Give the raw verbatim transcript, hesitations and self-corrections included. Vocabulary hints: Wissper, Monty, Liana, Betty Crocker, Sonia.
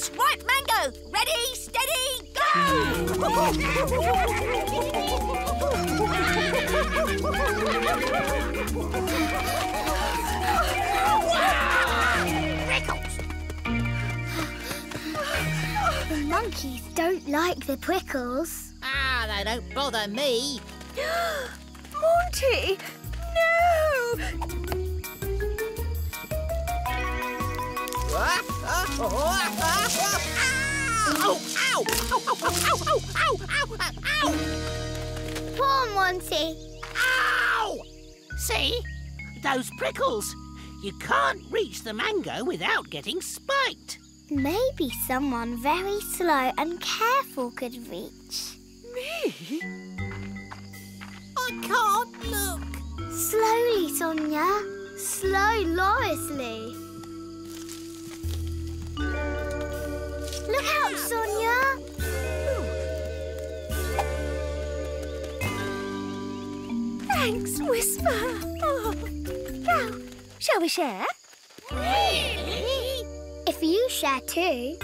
this ripe mango. Ready, steady, go! Prickles! The monkeys don't like the prickles. Ah, they don't bother me. Monty! No! Ah, ah, oh, ah, ah, ah. Ow, ow, ow, ow, ow, ow, ow, ow, ow, ow. Poor Monty. Ow! See? Those prickles. You can't reach the mango without getting spiked. Maybe someone very slow and careful could reach. Me? I can't look. Slowly, Sonia. Slowloriously. Look out, Sonia! Thanks, Whisper. Oh. Now, shall we share? Really? If you share too.